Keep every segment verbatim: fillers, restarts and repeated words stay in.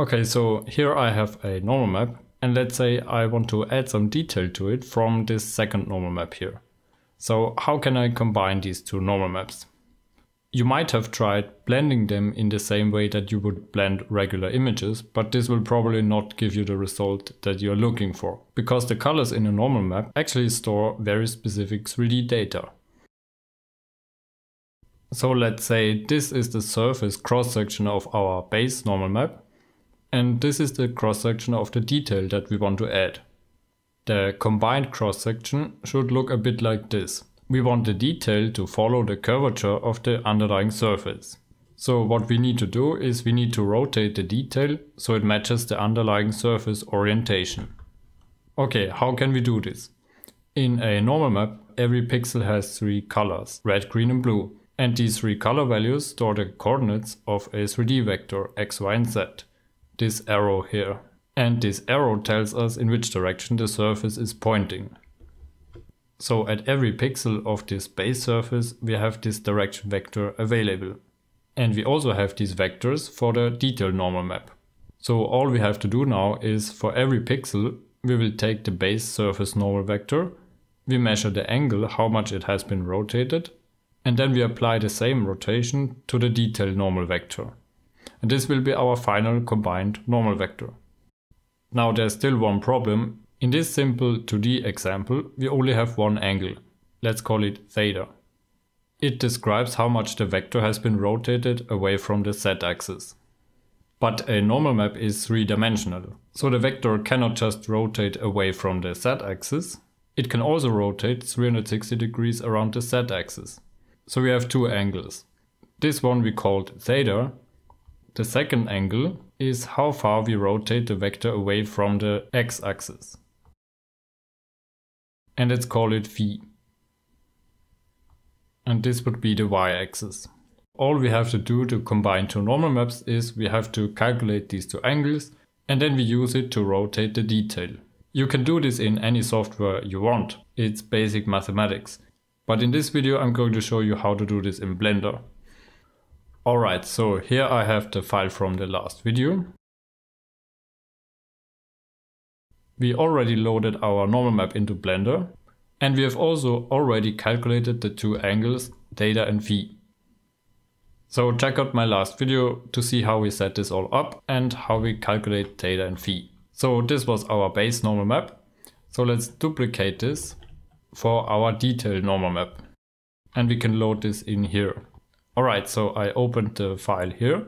Okay, so here I have a normal map, and let's say I want to add some detail to it from this second normal map here. So how can I combine these two normal maps? You might have tried blending them in the same way that you would blend regular images, but this will probably not give you the result that you're looking for, because the colors in a normal map actually store very specific three D data. So let's say this is the surface cross-section of our base normal map, and this is the cross-section of the detail that we want to add. The combined cross-section should look a bit like this. We want the detail to follow the curvature of the underlying surface. So what we need to do is we need to rotate the detail so it matches the underlying surface orientation. Okay, how can we do this? In a normal map, every pixel has three colors, red, green and blue. And these three color values store the coordinates of a three D vector x, y and z. This arrow here. And this arrow tells us in which direction the surface is pointing. So at every pixel of this base surface we have this direction vector available. And we also have these vectors for the detail normal map. So all we have to do now is for every pixel we will take the base surface normal vector, we measure the angle, how much it has been rotated, and then we apply the same rotation to the detail normal vector. And this will be our final combined normal vector. Now there's still one problem. In this simple two D example, we only have one angle. Let's call it theta. It describes how much the vector has been rotated away from the z-axis. But a normal map is three-dimensional, so the vector cannot just rotate away from the z-axis. It can also rotate three hundred sixty degrees around the z-axis. So we have two angles. This one we called theta. The second angle is how far we rotate the vector away from the x-axis. And let's call it phi. And this would be the y-axis. All we have to do to combine two normal maps is we have to calculate these two angles and then we use it to rotate the detail. You can do this in any software you want. It's basic mathematics. But in this video I'm going to show you how to do this in Blender. Alright, so here I have the file from the last video. We already loaded our normal map into Blender, and we have also already calculated the two angles, theta and phi. So check out my last video to see how we set this all up and how we calculate theta and phi. So this was our base normal map. So let's duplicate this for our detail normal map. And we can load this in here. Alright, so I opened the file here,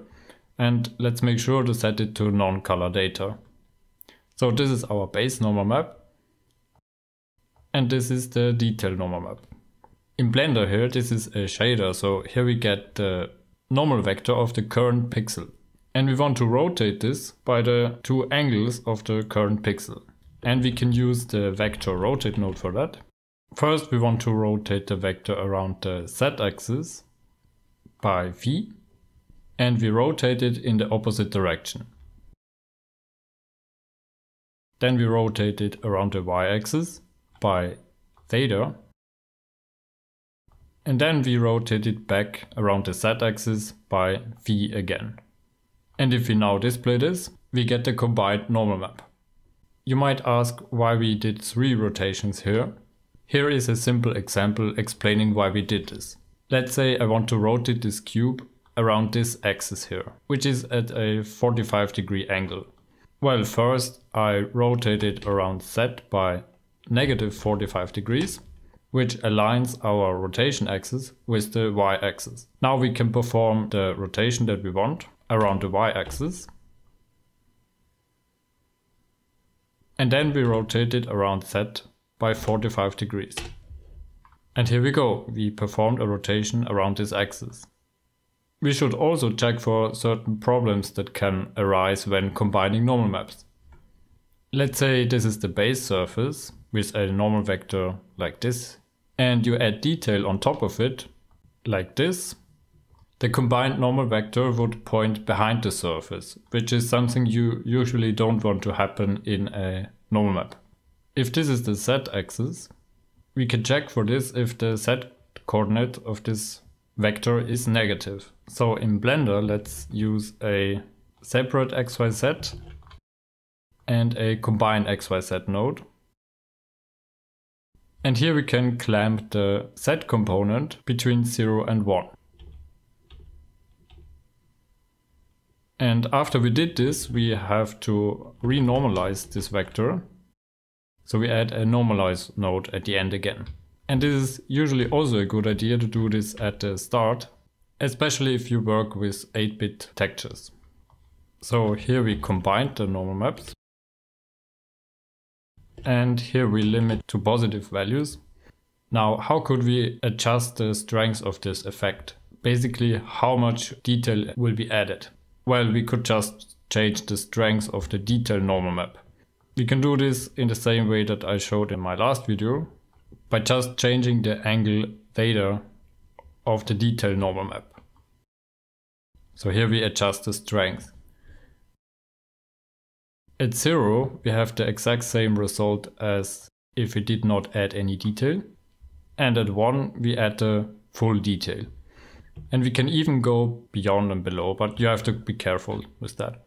and let's make sure to set it to non-color data. So this is our base normal map, and this is the detail normal map. In Blender here, this is a shader, so here we get the normal vector of the current pixel. And we want to rotate this by the two angles of the current pixel. And we can use the vector rotate node for that. First, we want to rotate the vector around the z-axis by phi, and we rotate it in the opposite direction. Then we rotate it around the y-axis by theta, and then we rotate it back around the z-axis by phi again. And if we now display this, we get the combined normal map. You might ask why we did three rotations here. Here is a simple example explaining why we did this. Let's say I want to rotate this cube around this axis here, which is at a forty-five degree angle. Well, first I rotate it around Z by negative forty-five degrees, which aligns our rotation axis with the y-axis. Now we can perform the rotation that we want around the y-axis. And then we rotate it around Z by forty-five degrees. And here we go, we performed a rotation around this axis. We should also check for certain problems that can arise when combining normal maps. Let's say this is the base surface with a normal vector like this, and you add detail on top of it like this. The combined normal vector would point behind the surface, which is something you usually don't want to happen in a normal map. If this is the z-axis, we can check for this if the z-coordinate of this vector is negative. So in Blender, let's use a separate X Y Z and a combine X Y Z node. And here we can clamp the Z component between zero and one. And after we did this, we have to renormalize this vector. So we add a normalize node at the end again. And this is usually also a good idea to do this at the start, especially if you work with eight bit textures. So here we combined the normal maps. And here we limit to positive values. Now, how could we adjust the strength of this effect? Basically, how much detail will be added? Well, we could just change the strength of the detail normal map. We can do this in the same way that I showed in my last video, by just changing the angle theta of the detail normal map. So here we adjust the strength. At zero, we have the exact same result as if we did not add any detail. And at one, we add the full detail. And we can even go beyond and below, but you have to be careful with that.